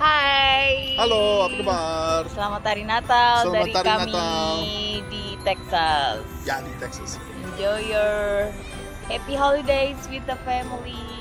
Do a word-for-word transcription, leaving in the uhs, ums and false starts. Hai. Halo, apa kabar? Selamat hari Natal. Selamat dari hari kami Natal. Di Texas. Ya, di Texas. Enjoy your happy holidays with the family.